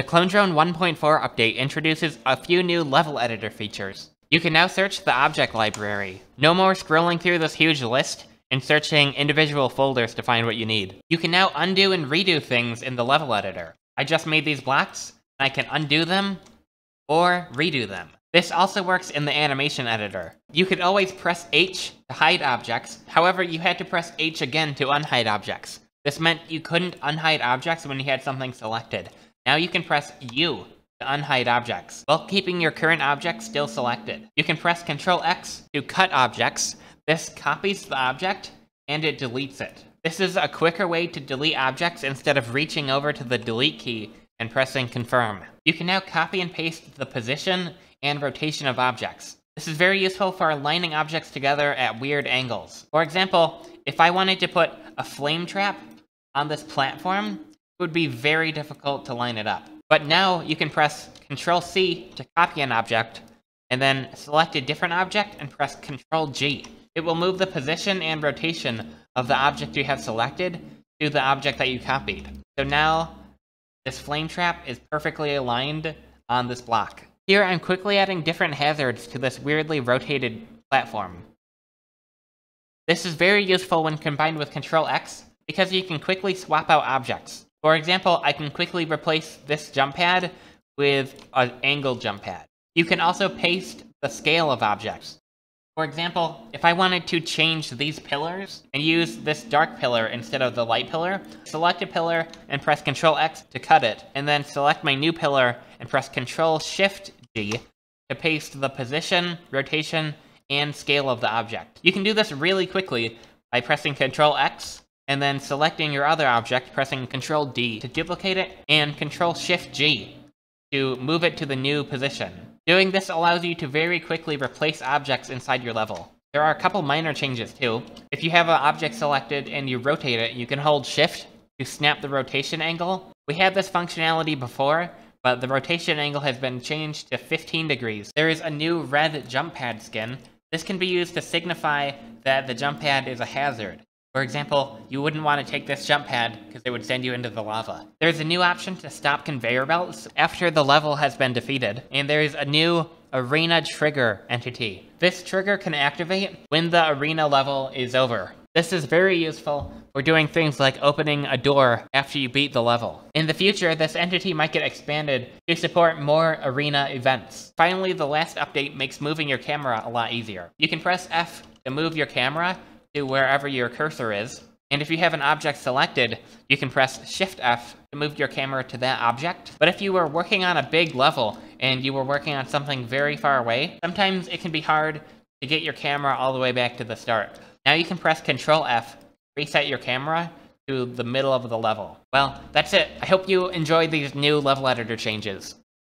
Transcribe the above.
The Clone Drone 1.4 update introduces a few new level editor features. You can now search the object library. No more scrolling through this huge list and searching individual folders to find what you need. You can now undo and redo things in the level editor. I just made these blocks, and I can undo them or redo them. This also works in the animation editor. You could always press H to hide objects, however you had to press H again to unhide objects. This meant you couldn't unhide objects when you had something selected. Now you can press U to unhide objects, while keeping your current object still selected. You can press Ctrl X to cut objects. This copies the object, and it deletes it. This is a quicker way to delete objects instead of reaching over to the delete key and pressing confirm. You can now copy and paste the position and rotation of objects. This is very useful for aligning objects together at weird angles. For example, if I wanted to put a flame trap on this platform, it would be very difficult to line it up. But now you can press Ctrl C to copy an object, and then select a different object and press Ctrl G. It will move the position and rotation of the object you have selected to the object that you copied. So now, this flame trap is perfectly aligned on this block. Here I'm quickly adding different hazards to this weirdly rotated platform. This is very useful when combined with Ctrl X because you can quickly swap out objects. For example, I can quickly replace this jump pad with an angled jump pad. You can also paste the scale of objects. For example, if I wanted to change these pillars and use this dark pillar instead of the light pillar, select a pillar and press Ctrl X to cut it, and then select my new pillar and press Ctrl Shift G to paste the position, rotation, and scale of the object. You can do this really quickly by pressing Ctrl X and then selecting your other object, pressing Ctrl D to duplicate it and Ctrl Shift G to move it to the new position. Doing this allows you to very quickly replace objects inside your level. There are a couple minor changes too. If you have an object selected and you rotate it, you can hold Shift to snap the rotation angle. We had this functionality before, but the rotation angle has been changed to 15 degrees. There is a new red jump pad skin. This can be used to signify that the jump pad is a hazard. For example, you wouldn't want to take this jump pad because it would send you into the lava. There's a new option to stop conveyor belts after the level has been defeated, and there is a new arena trigger entity. This trigger can activate when the arena level is over. This is very useful for doing things like opening a door after you beat the level. In the future, this entity might get expanded to support more arena events. Finally, the last update makes moving your camera a lot easier. You can press F to move your camera to wherever your cursor is, and if you have an object selected, you can press Shift F to move your camera to that object. But if you were working on a big level and you were working on something very far away, sometimes it can be hard to get your camera all the way back to the start. Now you can press Ctrl F, reset your camera to the middle of the level. Well, that's it. I hope you enjoyed these new level editor changes.